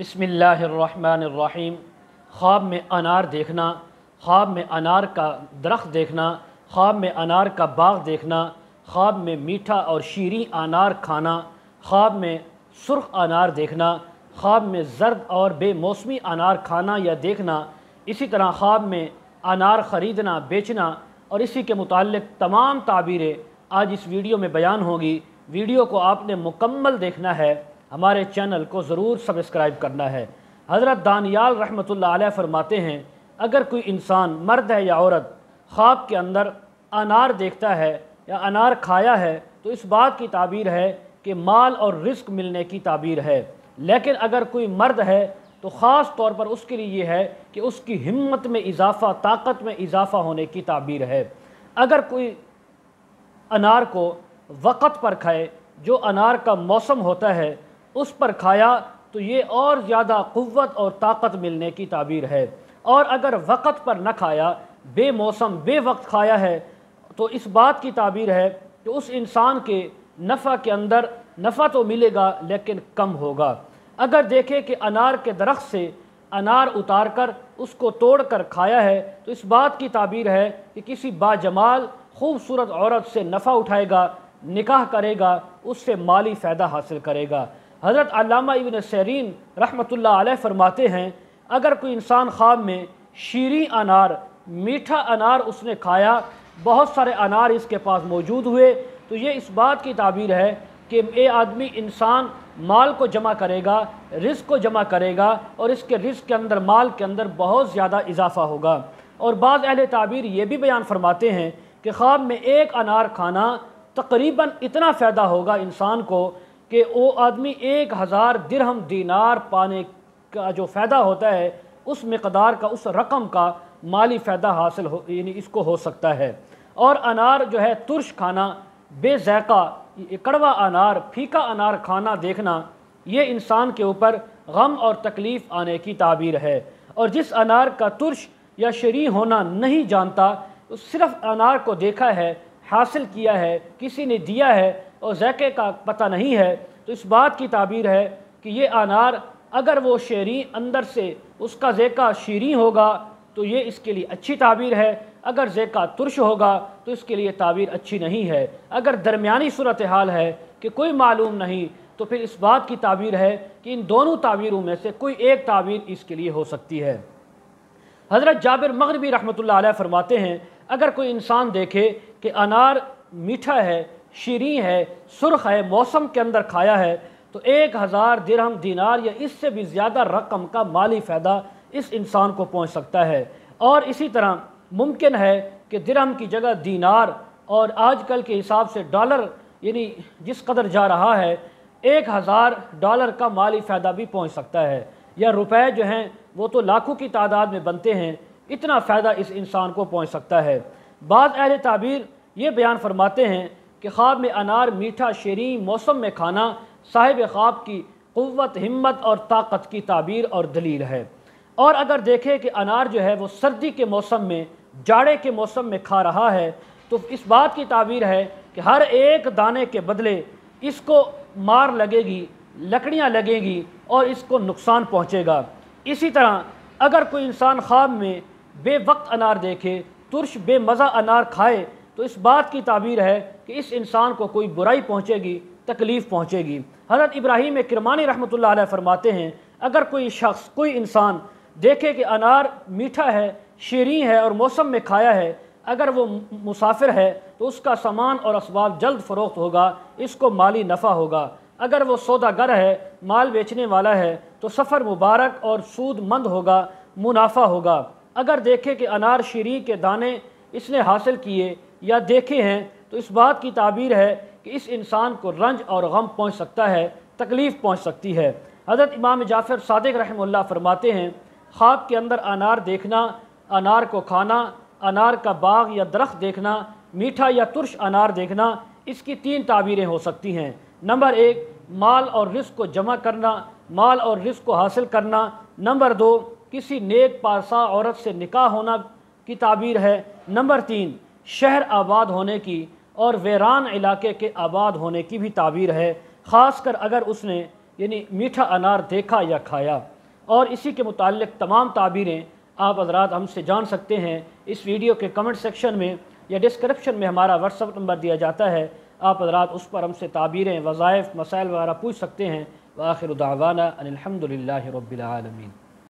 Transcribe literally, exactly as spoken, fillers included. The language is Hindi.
बिस्मिल्लाहिर्रहमानिर्रहीम। ख्वाब में अनार देखना, ख्वाब में अनार का दरख्त देखना, ख्वाब में अनार का बाग देखना, ख्वाब में मीठा और शीरी अनार खाना, ख्वाब में सुर्ख अनार देखना, ख्वाब में जर्द और बेमौसमी अनार खाना या देखना। इसी तरह ख्वाब में अनार ख़रीदना, बेचना और इसी के मुताल्लिक़ तमाम ताबीरें आज इस वीडियो में बयान होंगी। वीडियो को आपने मुकम्मल देखना है, हमारे चैनल को ज़रूर सब्सक्राइब करना है। हज़रत दानियाल रहमतुल्लाह अलैह फरमाते हैं, अगर कोई इंसान, मर्द है या औरत, ख्वाब के अंदर अनार देखता है या अनार खाया है तो इस बात की ताबीर है कि माल और रिस्क मिलने की ताबीर है। लेकिन अगर कोई मर्द है तो ख़ास तौर पर उसके लिए यह है कि उसकी हिम्मत में इजाफ़ा, ताकत में इजाफ़ा होने की ताबीर है। अगर कोई अनार को वक़्त पर खाए, जो अनार का मौसम होता है उस पर खाया तो ये और ज़्यादा क़ुव्वत और ताकत मिलने की ताबीर है। और अगर वक़्त पर न खाया, बेमौसम बेवक्त खाया है तो इस बात की ताबीर है कि उस इंसान के नफ़ा के अंदर नफ़ा तो मिलेगा लेकिन कम होगा। अगर देखे कि अनार के दरख्त से अनार उतारकर उसको तोड़कर खाया है तो इस बात की ताबीर है कि किसी बाजमाल खूबसूरत औरत से नफ़ा उठाएगा, निकाह करेगा, उससे माली फ़ायदा हासिल करेगा। हज़रत अल्लामा इब्न सीरीन रहमतुल्लाह अलैह फरमाते हैं, अगर कोई इंसान ख्वाब में शीरी अनार, मीठा अनार उसने खाया, बहुत सारे अनार इसके पास मौजूद हुए तो ये इस बात की ताबीर है कि ये आदमी इंसान माल को जमा करेगा, रिस्क को जमा करेगा और इसके रिस्क के अंदर, माल के अंदर बहुत ज़्यादा इजाफ़ा होगा। और बाज़ अहले ताबीर ये भी बयान फरमाते हैं कि ख्वाब में एक अनार खाना तकरीबन इतना फ़ायदा होगा इंसान को कि वो आदमी एक हज़ार दिरहम दीनार पाने का जो फ़ायदा होता है उस मकदार का, उस रकम का माली फ़ायदा हासिल हो, यानी इसको हो सकता है। और अनार जो है तुर्श खाना, बेज़ैक़ा कड़वा अनार, फीका अनार खाना देखना, ये इंसान के ऊपर गम और तकलीफ़ आने की ताबीर है। और जिस अनार का तुर्श या शरी होना नहीं जानता, सिर्फ़ अनार को देखा है, हासिल किया है, किसी ने दिया है और ज़ैक़े का पता नहीं है तो इस बात की ताबीर है कि ये अनार अगर वो शरी अंदर से उसका ज़ैक़ा शीरी होगा तो ये इसके लिए अच्छी ताबीर है। अगर ज़ैक़ा तुर्श होगा तो इसके लिए ताबीर अच्छी नहीं है। अगर दरमियानी सूरत हाल है कि कोई मालूम नहीं तो फिर इस बात की ताबीर है कि इन दोनों ताबीरों में से कोई एक ताबीर इसके लिए हो सकती है। हज़रत जाबिर मग़रिबी रहमतुल्लाह अलैह फरमाते हैं, अगर कोई इंसान देखे कि अनार मीठा है, शीरी है, सुर्ख है, मौसम के अंदर खाया है तो एक हज़ार दिरहम दीनार या इससे भी ज़्यादा रकम का माली फ़ायदा इस इंसान को पहुँच सकता है। और इसी तरह मुमकिन है कि दिरहम की जगह दीनार और आजकल के हिसाब से डॉलर, यानी जिस कदर जा रहा है, एक हज़ार डॉलर का माली फ़ायदा भी पहुँच सकता है। या रुपए जो हैं वो तो लाखों की तादाद में बनते हैं, इतना फ़ायदा इस इंसान को पहुँच सकता है। बाज़ अहले ताबीर ये बयान फरमाते हैं कि ख्वाब में अनार, मीठा, शीरी मौसम में खाना साहिब ख्वाब की क़ुव्वत, हिम्मत और ताकत की ताबीर और दलील है। और अगर देखें कि अनार जो है वो सर्दी के मौसम में, जाड़े के मौसम में खा रहा है तो इस बात की ताबीर है कि हर एक दाने के बदले इसको मार लगेगी, लकड़ियाँ लगेंगी और इसको नुकसान पहुँचेगा। इसी तरह अगर कोई इंसान ख्वाब में बेवक्त अनार देखे, तुर्श बेमज़ा अनार खाए तो इस बात की ताबीर है कि इस इंसान को कोई बुराई पहुँचेगी, तकलीफ़ पहुँचेगी। हज़रत इब्राहीम किरमानी रहमतुल्लाह अलैह फरमाते हैं, अगर कोई शख्स, कोई इंसान देखे कि अनार मीठा है, शीरीं है और मौसम में खाया है, अगर वो मुसाफिर है तो उसका सामान और असबाब जल्द फरोख्त होगा, इसको माली नफ़ा होगा। अगर वो सौदागर है, माल बेचने वाला है तो सफ़र मुबारक और सूदमंद होगा, मुनाफा होगा। अगर देखे कि अनार, शीरीं के दाने इसने हासिल किए या देखे हैं तो इस बात की ताबीर है कि इस इंसान को रंज और गम पहुँच सकता है, तकलीफ़ पहुँच सकती है। हज़रत इमाम जाफ़र सादिक़ रहमतुल्लाह फरमाते हैं, ख्वाब के अंदर अनार देखना, अनार को खाना, अनार का बाग या दरख्त देखना, मीठा या तुर्श अनार देखना, इसकी तीन ताबीरें हो सकती हैं। नंबर एक, माल और रिस्क को जमा करना, माल और रिस्क को हासिल करना। नंबर दो, किसी नेक पासा औरत से निकाह होना की ताबीर है। नंबर तीन, शहर आबाद होने की और वीरान इलाके के आबाद होने की भी ताबीर है, ख़ास कर अगर उसने यानी मीठा अनार देखा या खाया। और इसी के मुतालिक तमाम ताबीरें आप हजरात हमसे जान सकते हैं। इस वीडियो के कमेंट सेक्शन में या डिस्क्रिप्शन में हमारा व्हाट्सअप नंबर दिया जाता है, आप हजरात उस पर हमसे ताबीरें, वज़ाइफ, मसाइल वगैरह पूछ सकते हैं। व आखिर दावाना अनिल हम्दुलिल्लाहि रब्बिल आलमीन।